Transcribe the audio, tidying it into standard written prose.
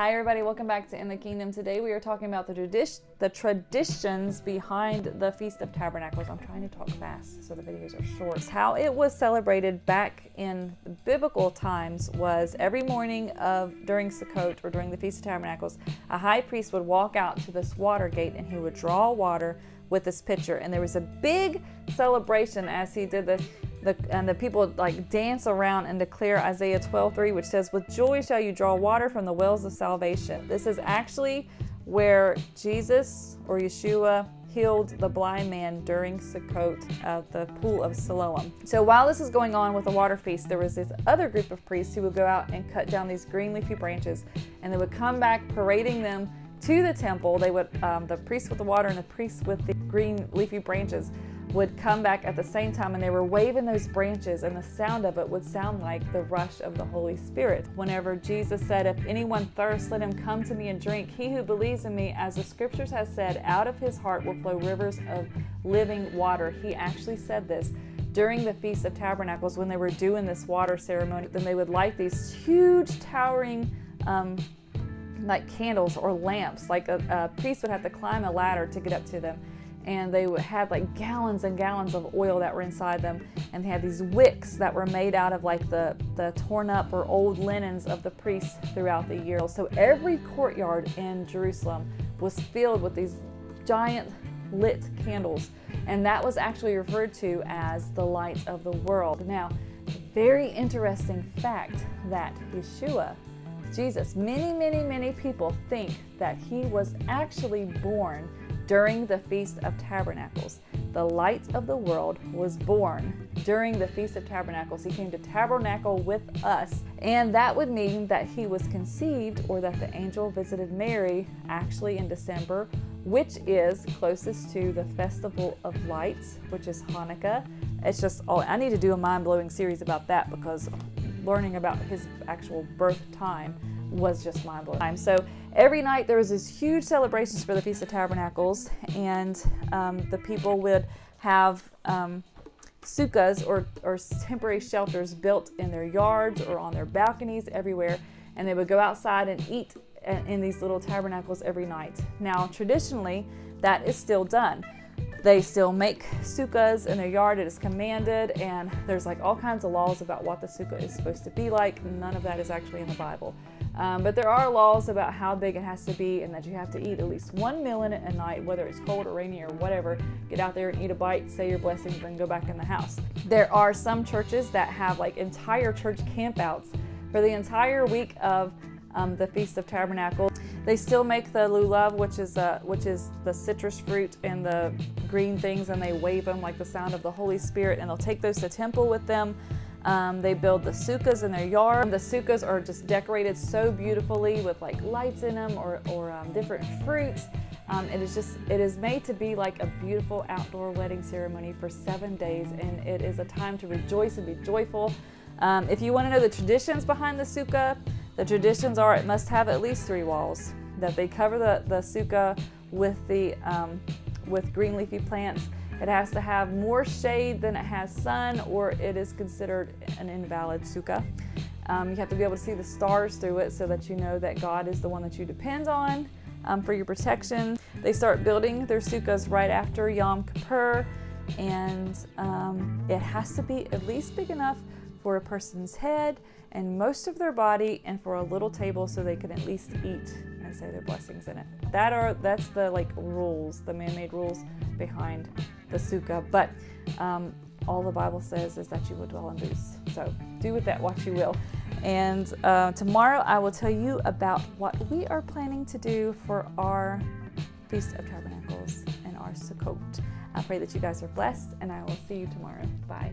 Hi everybody, welcome back to In the Kingdom. Today we are talking about the traditions behind the Feast of Tabernacles. I'm trying to talk fast so the videos are short. How it was celebrated back in biblical times was every morning during Sukkot or during the Feast of Tabernacles, a high priest would walk out to this water gate and he would draw water with this pitcher, and there was a big celebration as he did this. And the people like dance around and declare Isaiah 12:3, which says, "With joy shall you draw water from the wells of salvation." This is actually where Jesus or Yeshua healed the blind man during Sukkot at the pool of Siloam. So while this is going on with the water feast, there was this other group of priests who would go out and cut down these green leafy branches, and they would come back parading them to the temple. They would, the priests with the water and the priests with the green leafy branches would come back at the same time, and they were waving those branches, and the sound of it would sound like the rush of the Holy Spirit. Whenever Jesus said, "If anyone thirsts, let him come to me and drink. He who believes in me, as the scriptures has said, out of his heart will flow rivers of living water." He actually said this during the Feast of Tabernacles when they were doing this water ceremony. Then they would light these huge towering like candles or lamps. Like a priest would have to climb a ladder to get up to them. And they had like gallons and gallons of oil that were inside them, and they had these wicks that were made out of like the torn up or old linens of the priests throughout the year. So every courtyard in Jerusalem was filled with these giant lit candles, and that was actually referred to as the light of the world. Now, very interesting fact that Yeshua, Jesus, many people think that he was actually born during the Feast of Tabernacles. The light of the world was born during the Feast of Tabernacles. He came to tabernacle with us, and that would mean that he was conceived, or that the angel visited Mary actually in December, which is closest to the Festival of Lights, which is Hanukkah. It's just, oh, I need to do a mind-blowing series about that, because learning about his actual birth time was just mind-blowing. So every night there was this huge celebrations for the Feast of Tabernacles, and the people would have sukkahs or temporary shelters built in their yards or on their balconies everywhere, and they would go outside and eat in these little tabernacles every night. Now traditionally that is still done. They still make sukkahs in their yard. It is commanded, and there's like all kinds of laws about what the sukkah is supposed to be like. None of that is actually in the Bible. But there are laws about how big it has to be, and that you have to eat at least one meal in it a night, whether it's cold or rainy or whatever. Get out there and eat a bite, say your blessings, then go back in the house. There are some churches that have like entire church campouts for the entire week of the Feast of Tabernacles. They still make the lulav, which is the citrus fruit and the green things, and they wave them like the sound of the Holy Spirit, and they'll take those to temple with them. They build the sukkahs in their yard. The sukkahs are just decorated so beautifully with like lights in them or different fruits. It is made to be like a beautiful outdoor wedding ceremony for 7 days, and it is a time to rejoice and be joyful. If you want to know the traditions behind the sukkah, the traditions are it must have at least 3 walls, that they cover the sukkah with green leafy plants. It has to have more shade than it has sun, or it is considered an invalid sukkah. You have to be able to see the stars through it so that you know that God is the one that you depend on for your protection. They start building their sukkahs right after Yom Kippur, and it has to be at least big enough for a person's head and most of their body, and for a little table so they can at least eat and say their blessings in it. That's the like rules, the man-made rules behind the sukkah. But all the Bible says is that you will dwell in booths. So do with that what you will. And tomorrow I will tell you about what we are planning to do for our Feast of Tabernacles and our Sukkot. I pray that you guys are blessed, and I will see you tomorrow. Bye.